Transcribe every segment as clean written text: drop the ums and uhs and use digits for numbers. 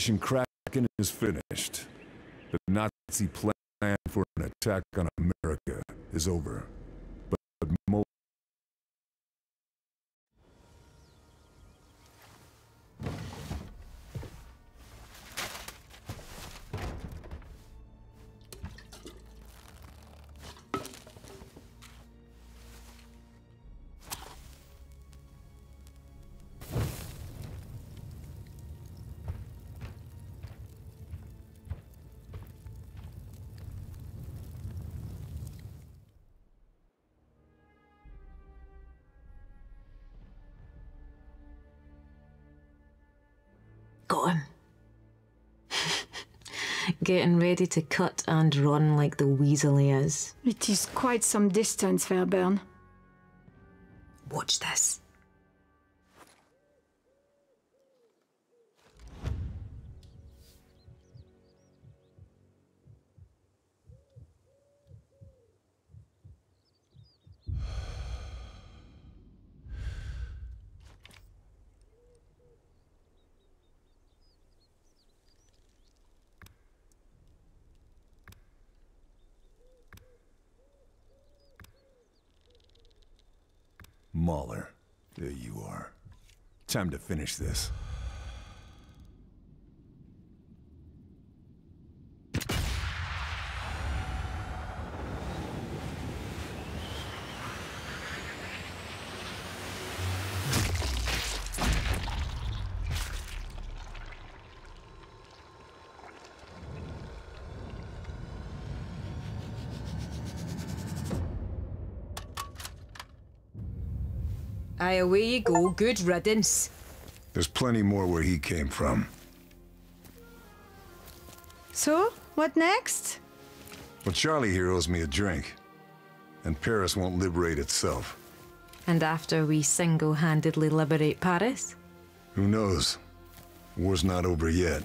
Operation Kraken is finished. The Nazi plan for an attack on America is over. But Möller... Got him. Getting ready to cut and run like the weasel he is. It is quite some distance, Fairburne. Watch this. Möller, there you are. Time to finish this. Aye, away you go. Good riddance. There's plenty more where he came from. So, what next? Well, Charlie here owes me a drink. And Paris won't liberate itself. And after we single-handedly liberate Paris? Who knows? War's not over yet.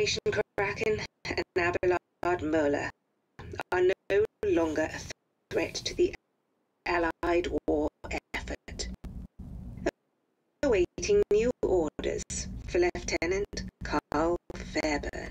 Operation Kraken and Abelard Möller are no longer a threat to the Allied war effort. Awaiting new orders for Lieutenant Karl Fairburne.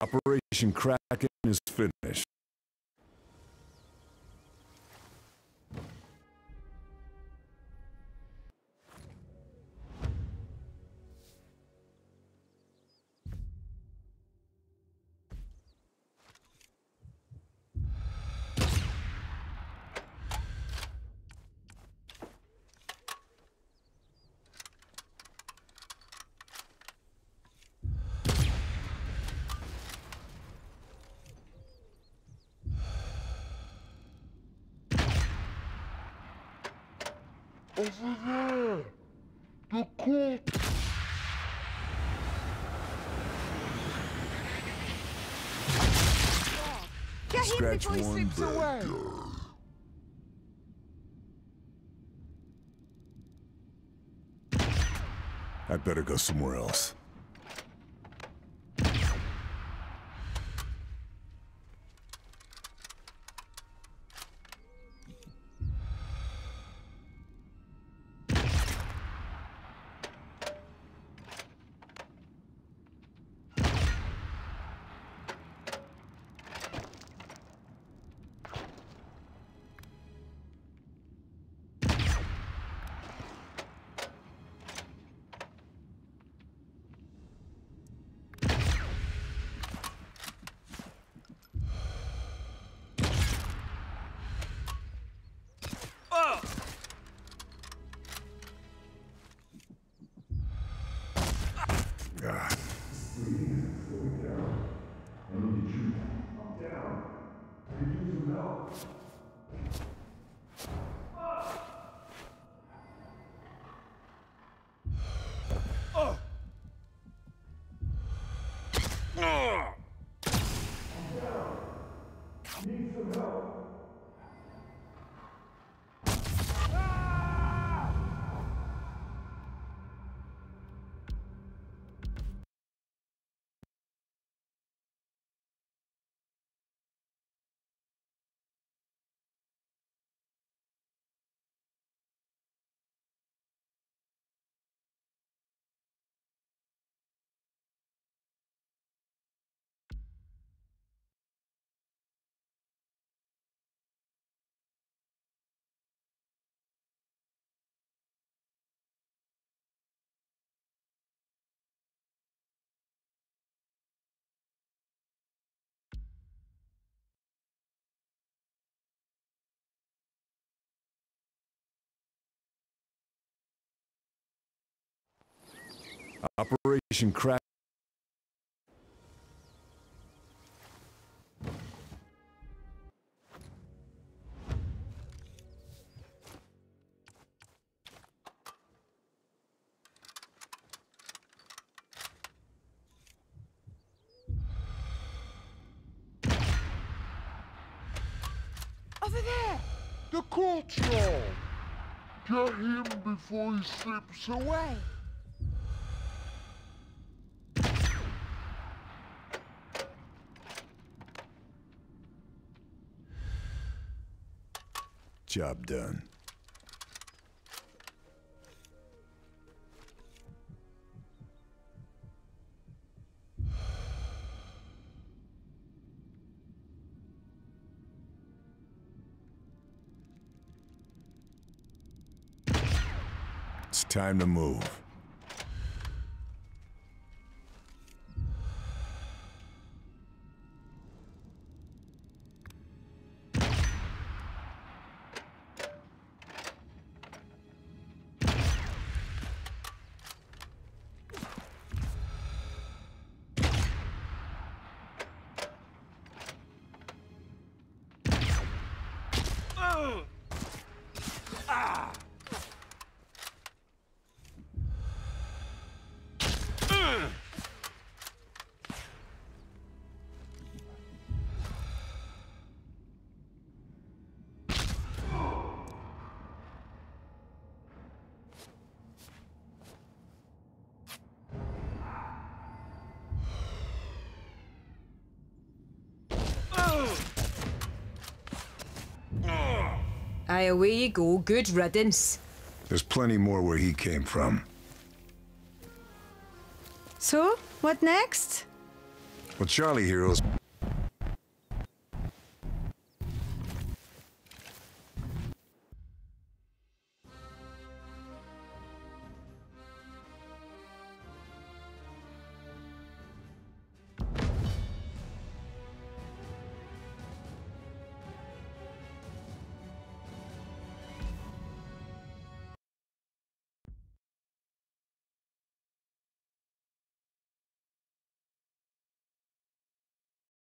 Operation Kraken is finished. Over there! The cult! Get him before he slips away! I'd better go somewhere else. Operation Kraken. Over there! The court troll! Get him before he slips away! Job done. It's time to move. Away you go, good riddance. There's plenty more where he came from. So, what next? Well, Charlie Heroes.